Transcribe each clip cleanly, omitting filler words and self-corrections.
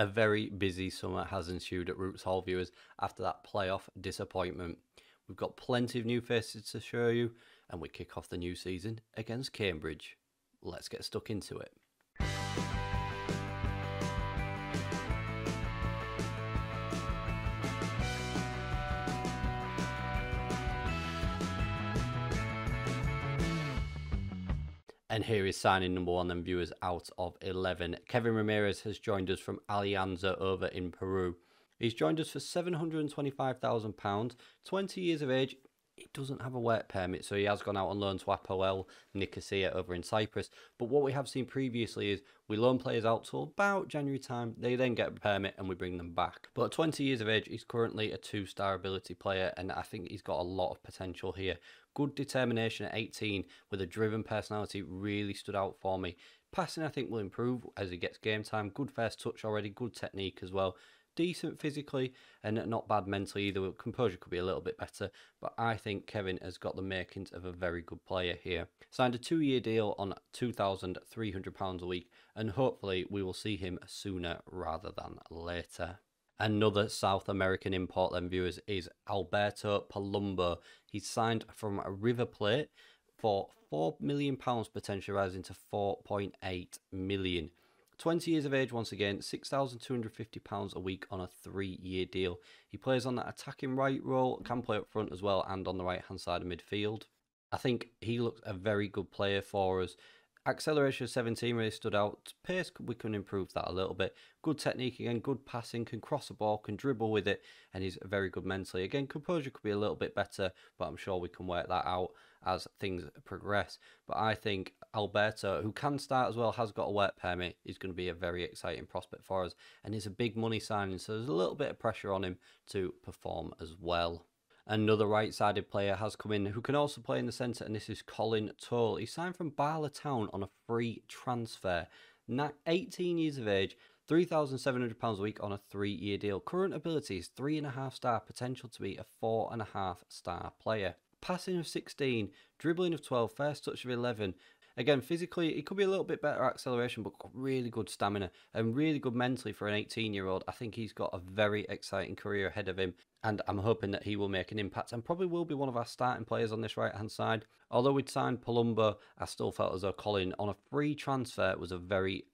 A very busy summer has ensued at Roots Hall, viewers, after that playoff disappointment. We've got plenty of new faces to show you, and we kick off the new season against Cambridge. Let's get stuck into it. And here is signing number one then, viewers, out of 11. Kevin Ramirez has joined us from Alianza over in Peru. He's joined us for £725,000, 20 years of age. He doesn't have a work permit, so he has gone out on loan to Apoel Nicosia over in Cyprus. But what we have seen previously is we loan players out till about January time. They then get a permit and we bring them back. But at 20 years of age, he's currently a two-star ability player, and I think he's got a lot of potential here. Good determination at 18 with a driven personality really stood out for me. Passing, I think, will improve as he gets game time. Good first touch already, good technique as well. Decent physically and not bad mentally either. Composure could be a little bit better, but I think Kevin has got the makings of a very good player here. Signed a two-year deal on £2,300 a week, and hopefully we will see him sooner rather than later. Another South American import then, viewers, is Alberto Palumbo. He's signed from River Plate for £4 million, potentially rising to £4.8 million. 20 years of age once again, £6,250 a week on a three-year deal. He plays on that attacking right role, can play up front as well, and on the right-hand side of midfield. I think he looks a very good player for us. Acceleration of 17 really stood out. Pace, we can improve that a little bit. Good technique again, good passing, can cross the ball, can dribble with it, and he's very good mentally. Again, composure could be a little bit better, but I'm sure we can work that out as things progress. But I think Alberto, who can start as well, has got a work permit, is going to be a very exciting prospect for us, and it's a big money signing, so there's a little bit of pressure on him to perform as well. Another right-sided player has come in who can also play in the centre, and this is Colin Toll. He signed from Bala Town on a free transfer. Now 18 years of age, £3,700 a week on a three-year deal. Current ability is 3.5-star, potential to be a 4.5-star player. Passing of 16, dribbling of 12, first touch of 11. Again, physically, it could be a little bit better acceleration, but really good stamina and really good mentally for an 18-year-old. I think he's got a very exciting career ahead of him, and I'm hoping that he will make an impact and probably will be one of our starting players on this right-hand side. Although we'd signed Palumbo, I still felt as though Colin, on a free transfer, was a very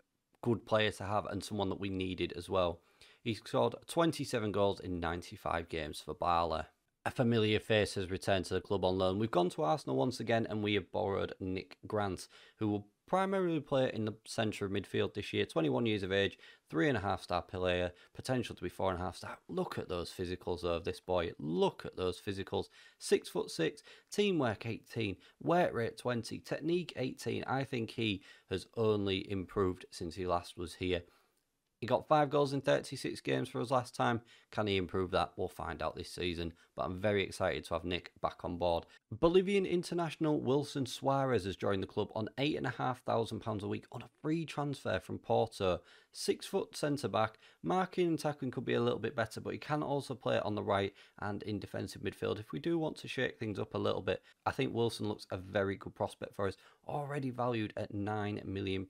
good player to have and someone that we needed as well. He scored 27 goals in 95 games for Bala. A familiar face has returned to the club on loan. We've gone to Arsenal once again, and we have borrowed Nick Grant, who will primarily play in the centre of midfield this year. 21 years of age, 3.5-star player, potential to be 4.5-star. Look at those physicals of this boy. Look at those physicals. 6'6", teamwork 18, weight rate 20, technique 18. I think he has only improved since he last was here. He got 5 goals in 36 games for us last time. Can he improve that? We'll find out this season. But I'm very excited to have Nick back on board. Bolivian international Wilson Suarez has joined the club on £8,500 a week on a free transfer from Porto. 6-foot centre-back. Marking and tackling could be a little bit better, but he can also play on the right and in defensive midfield. If we do want to shake things up a little bit, I think Wilson looks a very good prospect for us. Already valued at £9 million.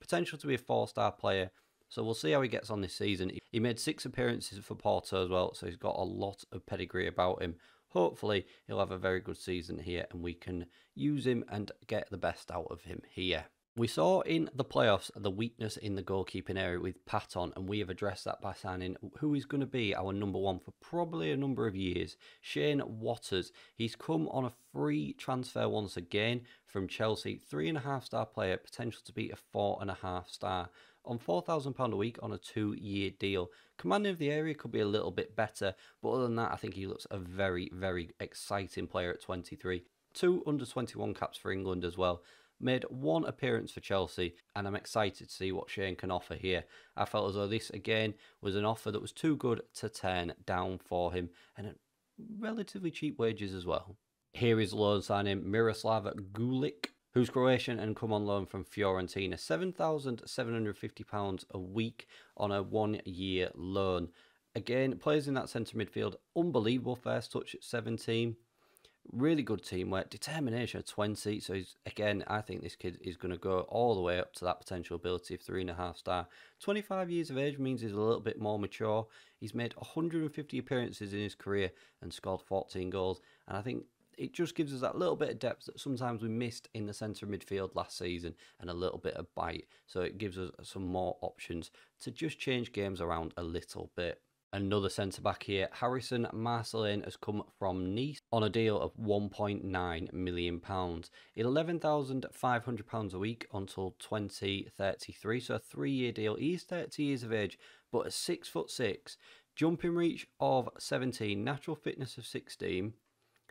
Potential to be a 4-star player. So we'll see how he gets on this season. He made 6 appearances for Porto as well, so he's got a lot of pedigree about him. Hopefully, he'll have a very good season here and we can use him and get the best out of him here. We saw in the playoffs the weakness in the goalkeeping area with Patton, and we have addressed that by signing who is going to be our number one for probably a number of years, Shane Waters. He's come on a free transfer once again from Chelsea, 3.5-star player, potential to be a 4.5-star. On £4,000 a week on a 2-year deal. Commanding of the area could be a little bit better, but other than that, I think he looks a very, very exciting player at 23. 2 under-21 caps for England as well. Made 1 appearance for Chelsea, and I'm excited to see what Shane can offer here. I felt as though this, again, was an offer that was too good to turn down for him, and at relatively cheap wages as well. Here is loan signing Miroslav Gulic, who's Croatian and come on loan from Fiorentina. £7,750 a week on a 1-year loan. Again, plays in that centre midfield. Unbelievable first touch at 17. Really good teamwork, determination of 20. So he's, again, I think this kid is going to go all the way up to that potential ability of 3.5 star. 25 years of age means he's a little bit more mature. He's made 150 appearances in his career and scored 14 goals. And I think it just gives us that little bit of depth that sometimes we missed in the centre midfield last season, and a little bit of bite. So it gives us some more options to just change games around a little bit. Another centre-back here, Harrison Marcelain, has come from Nice on a deal of £1.9 million. £11,500 a week until 2033, so a 3-year deal. He's 30 years of age, but at 6'6", jumping reach of 17, natural fitness of 16,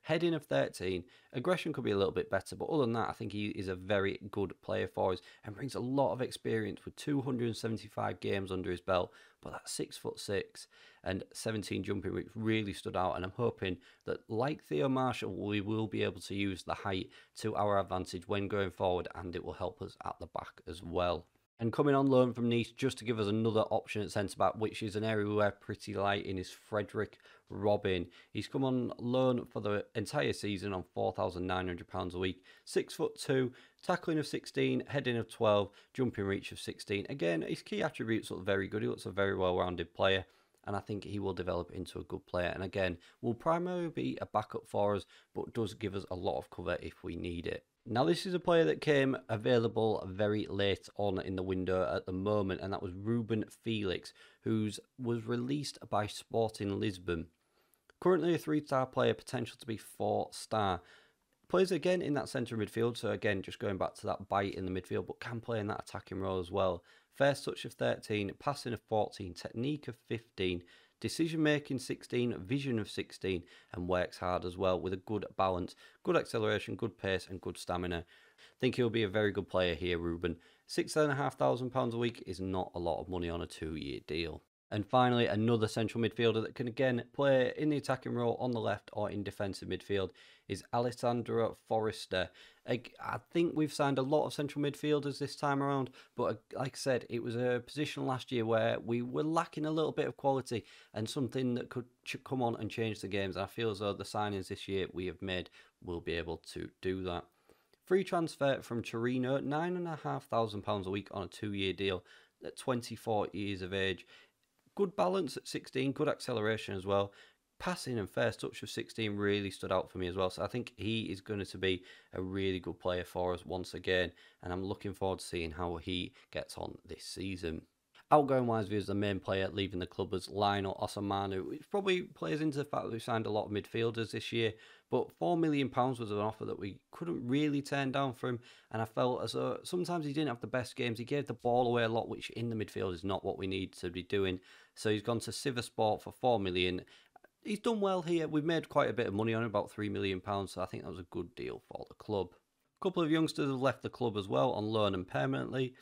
heading of 13, aggression could be a little bit better, but other than that, I think he is a very good player for us and brings a lot of experience with 275 games under his belt. But that 6'6" and 17 jumping reach really stood out, and I'm hoping that, like Theo Marshall, we will be able to use the height to our advantage when going forward, and it will help us at the back as well. And coming on loan from Nice, just to give us another option at centre-back, which is an area we're pretty light in, is Frederick Robin. He's come on loan for the entire season on £4,900 a week, 6'2", tackling of 16, heading of 12, jumping reach of 16. Again, his key attributes look very good. He looks a very well-rounded player, and I think he will develop into a good player. And again, will primarily be a backup for us, but does give us a lot of cover if we need it. Now, this is a player that came available very late on in the window at the moment, and that was Ruben Felix, who was released by Sporting Lisbon. Currently a 3-star player, potential to be 4-star. Plays again in that centre midfield, so again, just going back to that bite in the midfield, but can play in that attacking role as well. First touch of 13, passing of 14, technique of 15, decision-making 16, vision of 16, and works hard as well with a good balance, good acceleration, good pace and good stamina. I think he'll be a very good player here, Ruben. £6,500 a week is not a lot of money on a 2-year deal. And finally, another central midfielder that can again play in the attacking role on the left or in defensive midfield is Alessandro Forrester. I think we've signed a lot of central midfielders this time around, but like I said, it was a position last year where we were lacking a little bit of quality and something that could come on and change the games. And I feel as though the signings this year we have made will be able to do that. Free transfer from Torino, £9,500 a week on a 2-year deal at 24 years of age. Good balance at 16, good acceleration as well. Passing and first touch of 16 really stood out for me as well. So I think he is going to be a really good player for us once again. And I'm looking forward to seeing how he gets on this season. Outgoing-wise, views the main player leaving the club as Lionel Osamanu, which probably plays into the fact that we signed a lot of midfielders this year. But £4 million was an offer that we couldn't really turn down for him. And I felt as though sometimes he didn't have the best games. He gave the ball away a lot, which in the midfield is not what we need to be doing. So he's gone to Sivasport for £4 million. He's done well here. We've made quite a bit of money on him, about £3 million. So I think that was a good deal for the club. A couple of youngsters have left the club as well on loan and permanently.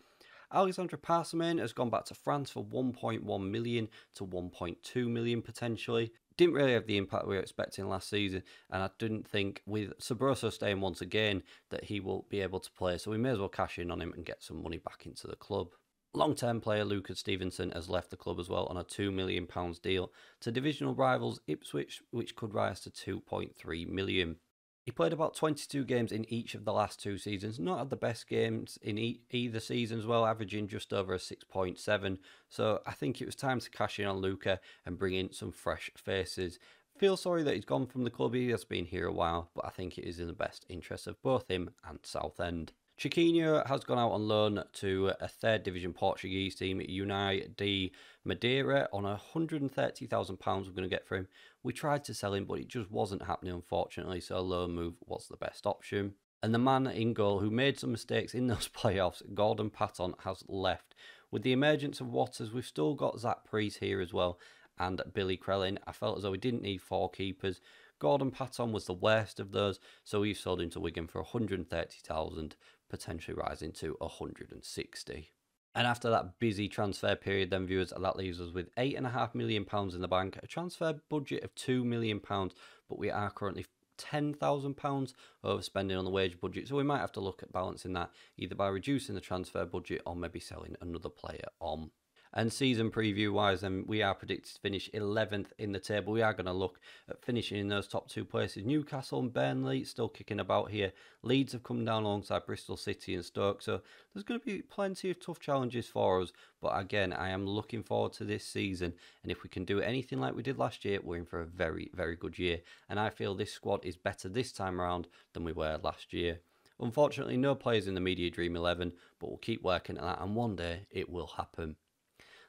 Alexandre Parcemain has gone back to France for 1.1 million to 1.2 million potentially. Didn't really have the impact we were expecting last season, and I didn't think with Sabroso staying once again that he will be able to play, so we may as well cash in on him and get some money back into the club. Long-term player Lucas Stevenson has left the club as well on a £2 million deal to divisional rivals Ipswich, which could rise to 2.3 million. He played about 22 games in each of the last two seasons, not had the best games in either season as well, averaging just over a 6.7. So I think it was time to cash in on Luca and bring in some fresh faces. Feel sorry that he's gone from the club, he has been here a while, but I think it is in the best interest of both him and Southend. Chiquinho has gone out on loan to a third division Portuguese team, União de Madeira, on £130,000 we're going to get for him. We tried to sell him, but it just wasn't happening, unfortunately, so a loan move was the best option. And the man in goal who made some mistakes in those playoffs, Gordon Patton, has left. With the emergence of Waters, we've still got Zach Preece here as well, and Billy Crellin. I felt as though we didn't need 4 keepers. Gordon Patton was the worst of those, so we've sold him to Wigan for £130,000. Potentially rising to 160. And after that busy transfer period then, viewers, that leaves us with £8.5 million in the bank, a transfer budget of £2 million, but we are currently £10,000 overspending on the wage budget, so we might have to look at balancing that either by reducing the transfer budget or maybe selling another player on. And season preview wise, then we are predicted to finish 11th in the table. We are going to look at finishing in those top two places. Newcastle and Burnley still kicking about here. Leeds have come down alongside Bristol City and Stoke. So there's going to be plenty of tough challenges for us. But again, I am looking forward to this season. And if we can do anything like we did last year, we're in for a very, very good year. And I feel this squad is better this time around than we were last year. Unfortunately, no players in the Media Dream 11, but we'll keep working at that and one day it will happen.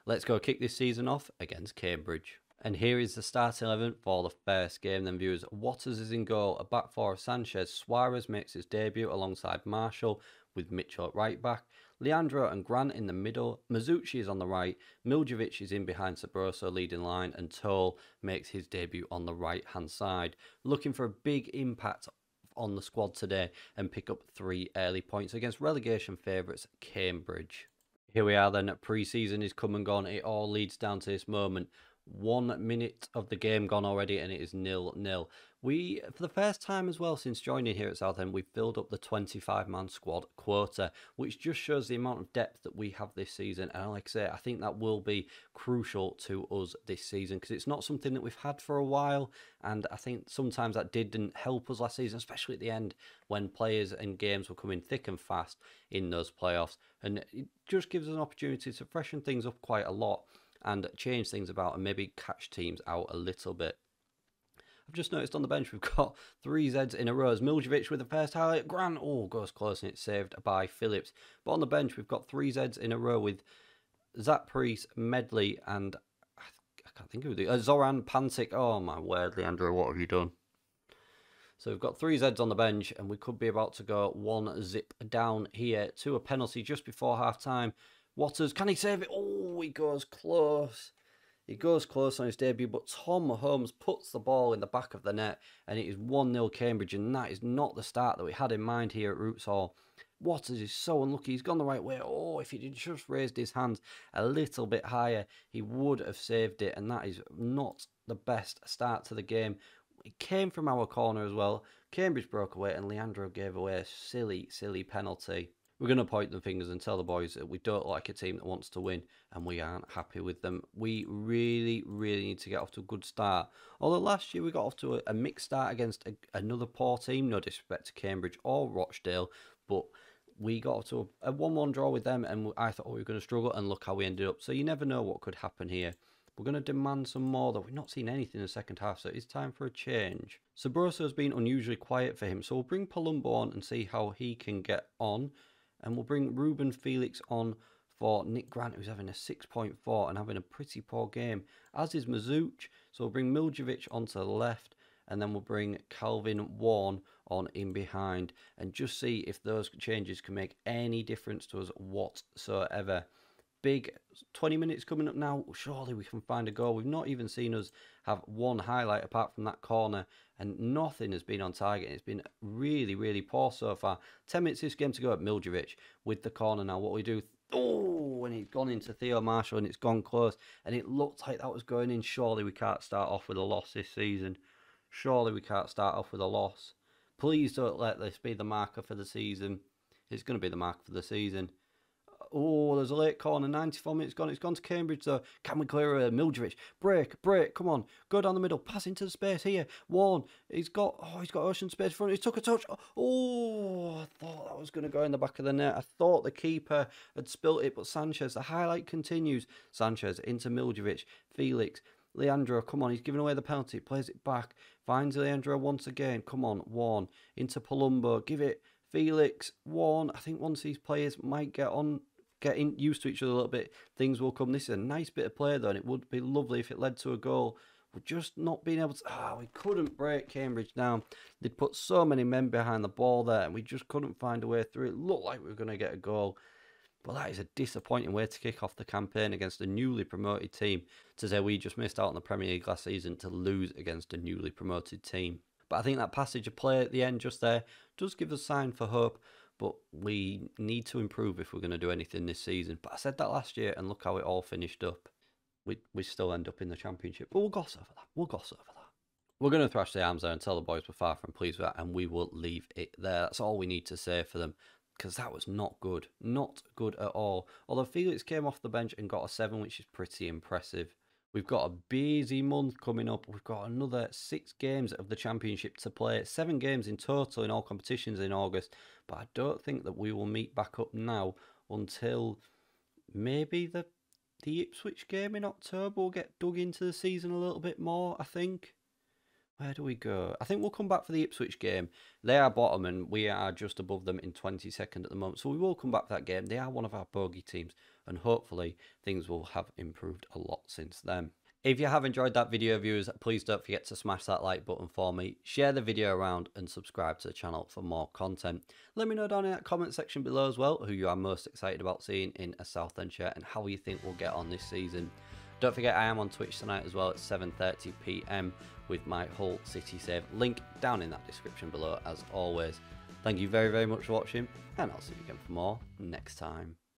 Let's go kick this season off against Cambridge. And here is the start 11 for the first game then, viewers. Waters is in goal, a back four of Sanchez. Suarez makes his debut alongside Marshall with Mitchell at right back. Leandro and Grant in the middle. Mazzucci is on the right. Miljevic is in behind Sabroso leading line, and Toll makes his debut on the right hand side. Looking for a big impact on the squad today and pick up 3 early points against relegation favourites Cambridge. Here we are then, pre-season is come and gone. It all leads down to this moment. 1 minute of the game gone already and it is 0-0. We, for the first time as well since joining here at Southend, we've filled up the 25-man squad quota, which just shows the amount of depth that we have this season. And like I say, I think that will be crucial to us this season because it's not something that we've had for a while. And I think sometimes that didn't help us last season, especially at the end when players and games were coming thick and fast in those playoffs. And it just gives us an opportunity to freshen things up quite a lot and change things about and maybe catch teams out a little bit. I've just noticed on the bench we've got 3 Zs in a row. Miljevic with the first highlight. Grant, oh, goes close and it's saved by Phillips. But on the bench we've got 3 Zs in a row with Zach Priest, Medley and I can't think of the Zoran Pantic. Oh my word, Leandro, what have you done? So we've got 3 Zs on the bench and we could be about to go 1-0 down here to a penalty just before half time. Waters, can he save it? Oh, he goes close. He goes close on his debut, but Tom Holmes puts the ball in the back of the net and it is 1-0 Cambridge, and that is not the start that we had in mind here at Roots Hall. Waters is so unlucky. He's gone the right way. Oh, if he'd just raised his hands a little bit higher, he would have saved it, and that is not the best start to the game. It came from our corner as well. Cambridge broke away and Leandro gave away a silly, silly penalty. We're going to point the fingers and tell the boys that we don't like a team that wants to win and we aren't happy with them. We really, really need to get off to a good start. Although last year we got off to a mixed start against another poor team, no disrespect to Cambridge or Rochdale, but we got off to a 1-1 draw with them and I thought we were going to struggle, and look how we ended up. So you never know what could happen here. We're going to demand some more, though. We've not seen anything in the second half, so it's time for a change. Sabroso has been unusually quiet for him, so we'll bring Palumbo on and see how he can get on. And we'll bring Ruben Felix on for Nick Grant, who's having a 6.4 and having a pretty poor game, as is Mazzucci. So we'll bring Miljevic onto the left, and then we'll bring Calvin Warne on in behind and just see if those changes can make any difference to us whatsoever. Big 20 minutes coming up now. Surely we can find a goal. We've not even seen us have one highlight apart from that corner, and nothing has been on target. It's been really, really poor so far. 10 minutes this game to go at Miljevic with the corner now. What we do, oh, and he's gone into Theo Marshall and it's gone close, and it looked like that was going in. Surely we can't start off with a loss this season. Surely we can't start off with a loss. Please don't let this be the marker for the season. It's going to be the marker for the season. Oh, there's a late corner, 94 minutes gone. It's gone to Cambridge, though. Can we clear it? Miljevic, break, come on. Go down the middle, pass into the space here. Warne, he's got ocean space in front. He took a touch. Oh, I thought that was going to go in the back of the net. I thought the keeper had spilt it, but Sanchez, the highlight continues. Sanchez into Miljevic, Felix, Leandro, come on, he's giving away the penalty, plays it back. Finds Leandro once again, come on, Warne, into Palumbo, give it, Felix, Warne. I think once these players might get used to each other a little bit, things will come. This is a nice bit of play though, and it would be lovely if it led to a goal. We're just not being able to. Ah, we couldn't break Cambridge down. They'd put so many men behind the ball there, and we just couldn't find a way through. It looked like we were going to get a goal, but that is a disappointing way to kick off the campaign against a newly promoted team. To say we just missed out on the Premier League last season to lose against a newly promoted team. But I think that passage of play at the end just there does give us a sign for hope. But we need to improve if we're going to do anything this season. But I said that last year, and look how it all finished up. We still end up in the Championship. But we'll gloss over that. We'll gloss over that. We're going to thrash the arms there and tell the boys we're far from pleased with that, and we will leave it there. That's all we need to say for them. because that was not good. Not good at all. Although Felix came off the bench and got a 7, which is pretty impressive. We've got a busy month coming up. We've got another 6 games of the Championship to play. 7 games in total in all competitions in August. But I don't think that we will meet back up now until maybe the Ipswich game in October. We'll get dug into the season a little bit more, I think. Where do we go? I think we'll come back for the Ipswich game. They are bottom and we are just above them in 22nd at the moment. So we will come back for that game. They are one of our bogey teams. And hopefully things will have improved a lot since then. If you have enjoyed that video, viewers, please don't forget to smash that like button for me. Share the video around and subscribe to the channel for more content. Let me know down in that comment section below as well who you are most excited about seeing in a Southend shirt and how you think we'll get on this season. Don't forget I am on Twitch tonight as well at 7:30 p.m. with my Hull City Save link down in that description below as always. Thank you very, very much for watching and I'll see you again for more next time.